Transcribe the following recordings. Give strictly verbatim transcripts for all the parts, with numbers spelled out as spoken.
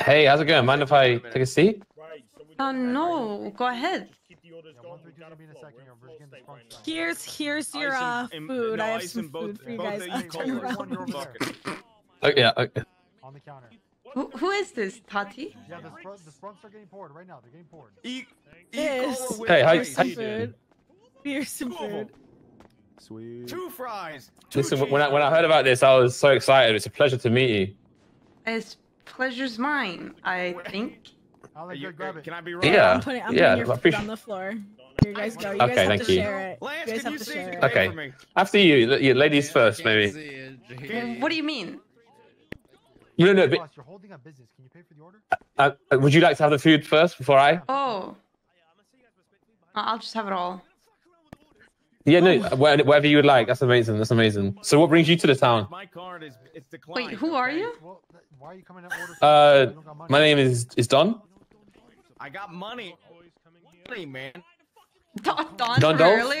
Hey, how's it going? Mind if I take a seat? Oh, no, go ahead. Here's here's your uh, food. I have some food for you guys. Oh, yeah, okay. On the counter. Who, who is this, Tati? Yeah, the sprunts, the sprunts are getting poured right now. They're getting poured. E yes. Hey, hi, hi. Food. Here's some food. Sweet. Two fries. Two Listen, cheese. when I when I heard about this, I was so excited. It's a pleasure to meet you. It's pleasure's mine, I think. I'll you, grab it. Can I be right? Yeah. I'm putting, I'm yeah, putting your food on the floor. Here you guys go. You okay, guys have to you. share it. Lance, you guys have you to share it. Okay. After you, you ladies yeah, first, maybe. What do you mean? No, no, but you're holding up business. Can you pay for the order? Uh, uh, would you like to have the food first before I? Oh. I'll just have it all. Yeah, no, whatever you would like. That's amazing. That's amazing. So, what brings you to the town? My card is it's declined. Wait, who are you? Why are you coming to order? Uh, my name is is Don. I got money. Money, man. Don, Don, Don Dolph?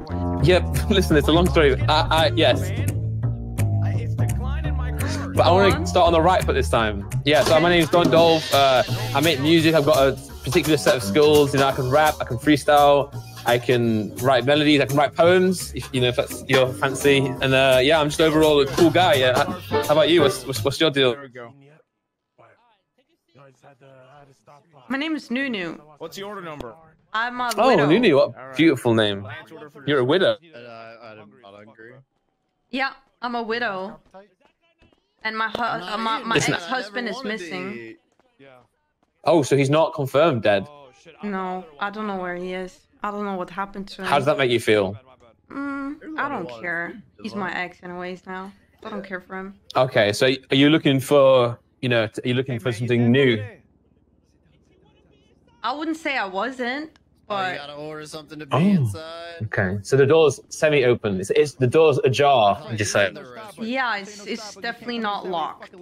Earlier? Yep. Listen, it's a long story. I, I yes. But I want to start on the right foot this time. Yeah, so my name is Don Dolph. Uh, I make music. I've got a particular set of skills. You know, I can rap, I can freestyle, I can write melodies, I can write poems, if, you know, if that's your fancy. And uh, yeah, I'm just overall a cool guy. Yeah. How about you? What's, what's, what's your deal? My name is Nunu. What's the order number? I'm a oh, widow. Oh, Nunu, what a beautiful name. You're a widow. Yeah, I'm a widow. And my, uh, my, my ex-husband is missing. Oh, so he's not confirmed dead? No, I don't know where he is. I don't know what happened to him. How does that make you feel? Mm, I don't care. He's my ex anyways now. I don't care for him. Okay, so are you looking for, you know, are you looking for something new? I wouldn't say I wasn't, but... Oh, you gotta order something to be oh, inside. Okay, so the door's semi-open. It's, it's, the door's ajar, would you say? Yeah, it's, it's definitely not locked.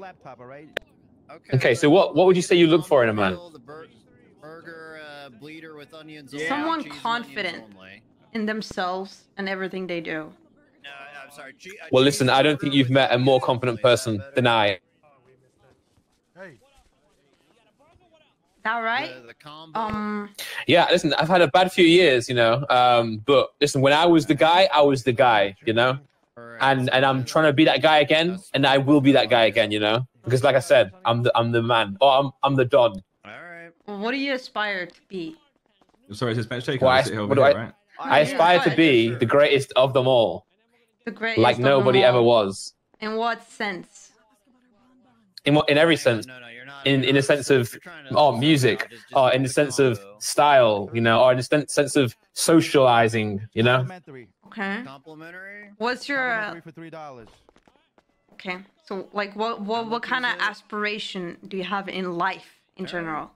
Okay, so what, what would you say you look for in a man? Burger, uh, bleeder with onions. Yeah. Someone confident in themselves and everything they do. No, I'm sorry. G well, listen, I don't think you've met a more confident person than I. Hey. All right. The, the um. Yeah, listen, I've had a bad few years, you know. Um, but listen, when I was the guy, I was the guy, you know. And and I'm trying to be that guy again, and I will be that guy again, you know. Because like I said, I'm the I'm the man, or I'm I'm the Don. What do you aspire to be? I'm sorry, it's just well, I, here, I, right? I aspire to be the greatest of them all. The greatest like nobody of them all. ever was. In what sense? In what in every sense. No, no, no, you're not, in in a sense of oh music, just, just or in the sense of style, you know, or in the sense of socializing, you know. Okay. Complimentary. What's your uh... for three dollars? Okay. So like what what what kind of aspiration do you have in life in general?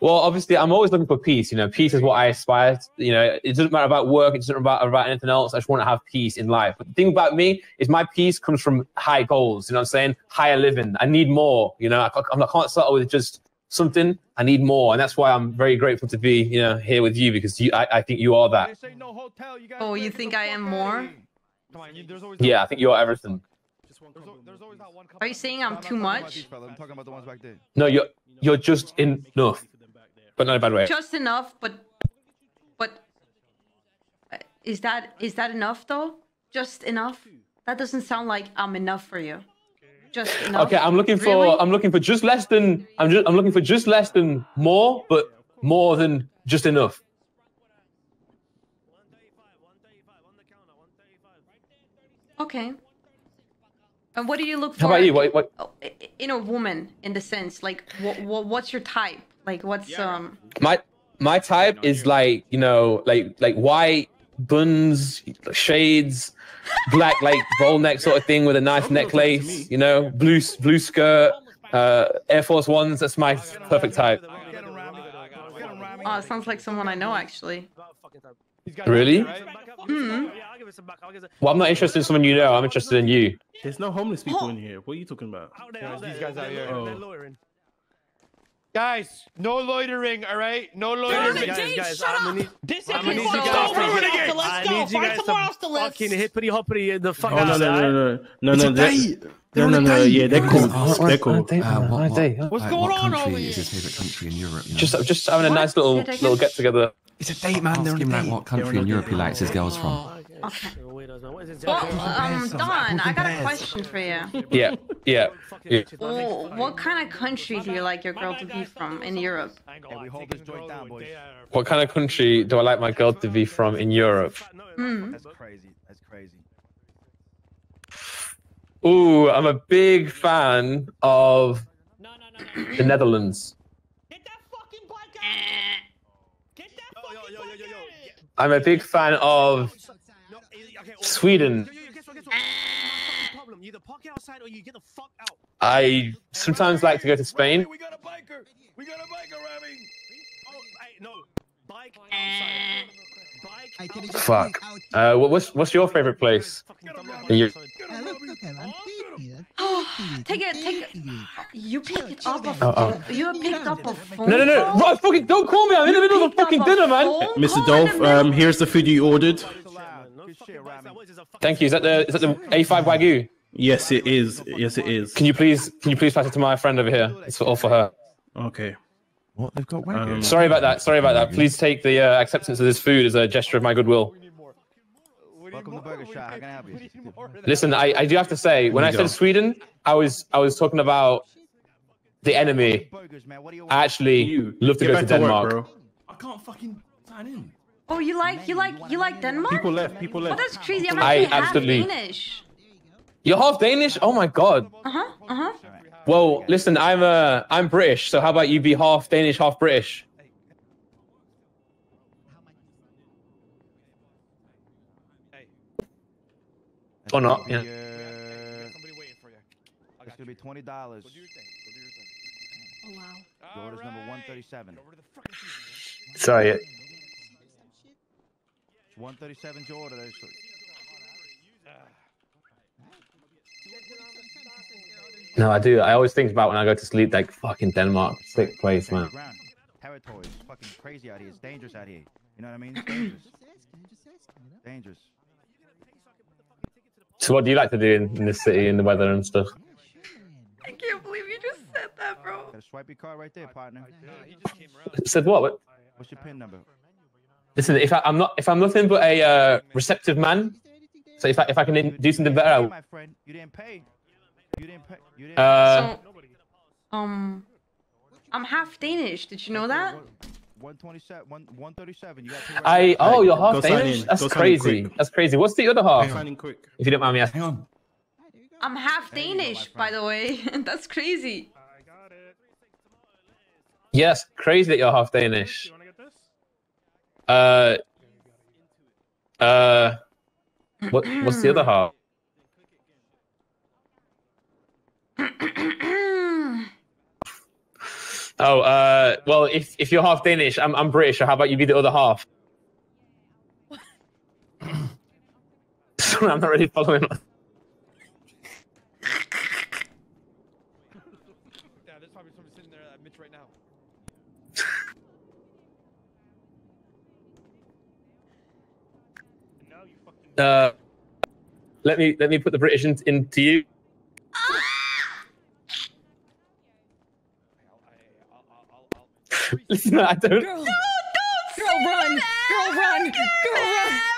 Well, obviously, I'm always looking for peace. You know, peace is what I aspire to, you know, it doesn't matter about work. It doesn't matter about, about anything else. I just want to have peace in life. But the thing about me is my peace comes from high goals. You know what I'm saying? Higher living. I need more. You know, I, I can't settle with just something. I need more. And that's why I'm very grateful to be, you know, here with you because you, I, I think you are that. Oh, you think I am more? Yeah, I think you are everything. Are you saying I'm too much? No, you're, you're just enough. But not a bad way. Just enough, but but is that is that enough though? Just enough? That doesn't sound like I'm enough for you. Just enough. Okay, I'm looking for really? I'm looking for just less than I'm just I'm looking for just less than more, but more than just enough. Okay. And what do you look for? How about you? What, what? In a woman, in the sense, like what, what what's your type? Like what's yeah. um my my type is like, you know, like like white buns, shades, black like bowl neck sort of thing with a nice necklace, you know, blue blue skirt, uh, Air Force Ones. That's my perfect type. Oh, it sounds like someone I know actually. Really? Mm. Well, I'm not interested in someone you know. I'm interested in you. There's no homeless people oh. in here. What are you talking about? These guys out here. Guys, no loitering, all right? No loitering. Guys, guys, guys, shut I'm up. Need, this I'm need you guys to ruin it. Let's go. Find someone else to live. Fucking hippity hoppity in the fuck oh, outside. No, no, no, no, no, no. No, no, no, yeah, they're cool. They're cool. What's going on over here? What country is his favorite country in Europe? Just, just having a nice little, little get together. It's a date, man. They're on a date. What country in Europe he likes his girls from? Okay. Well, um, Don, I got a question for you. Yeah, yeah. yeah. Well, what kind of country do you like your girl to be from in Europe? What kind of country do I like my girl to be from in Europe? Mm. That's crazy. That's crazy. Ooh, I'm a big fan of no, no, no, no. the Netherlands. Get that fucking bike out! Get that fucking yo, yo, yo, yo, yo, yo. I'm a big fan of Sweden. I sometimes like to go to Spain. We got a biker. We got a biker, Rami. Oh, I, no. Bike outside. Bike outside. Fuck. Uh, what's what's your favorite place? You... Oh, take it, take it. You picked it up. Of, uh -oh. You picked up a phone. No, no, no. Bro, fucking don't call me. I'm in the middle of a fucking dinner, man. Mister Dolph, um, here's the food you ordered. Thank you. Is that the is that the A five Wagyu? Yes, it is. Yes, it is. Can you please can you please pass it to my friend over here? It's all for her. Okay. What they've got? Um, sorry about that. Sorry about that. Please take the uh, acceptance of this food as a gesture of my goodwill. Welcome to Burger Shop. How can I help you? Listen, I I do have to say when I said Sweden, I was I was talking about the enemy. I actually love to go to Denmark. I can't fucking sign in. Oh, you like you like you like Denmark? People left. People left. Oh, that's crazy. I'm actually I half absolutely. Danish. You're half Danish? Oh my god. Uh huh. Uh huh. Well, listen, I'm uh I'm British. So how about you be half Danish, half British? Or not? Yeah. Somebody waiting for you. It's gonna be twenty dollars. What do you think? What do you think? Oh wow. The order's number one thirty-seven. Sorry. one thirty-seven to order. No, I do. I always think about when I go to sleep, like, fucking Denmark. Sick place, man. Territory is fucking crazy out here. It's dangerous out here. You know what I mean? It's dangerous. Dangerous. So what do you like to do in, in this city, in the weather and stuff? I can't believe you just said that, bro. Gotta swipe your card right there, partner. Said what? What's your pin number? Listen, if I, I'm not, if I'm nothing but a uh, receptive man, so if I if I can in, do something better, I will. My friend, you didn't pay. You didn't pay. You didn't. Uh, so, um, I'm half Danish. Did you know that? one twenty-seven, one thirty-seven. You got to I oh, you're half Danish. That's crazy. That's crazy. What's the other half? If you don't mind me asking. Hang on. I'm half Danish, by the way. That's crazy. I got it. Yes, crazy that you're half Danish. Uh, uh, what? What's the other half? Oh, uh, well, if if you're half Danish, I'm I'm British. So how about you be the other half? Sorry, I'm not really following. Yeah, there's probably someone sitting there at Mitch right now. Uh, let me let me put the British in, into you. Listen, I don't. Girl, no, don't girl, run. Girl, run. Girl, run. Girl, run.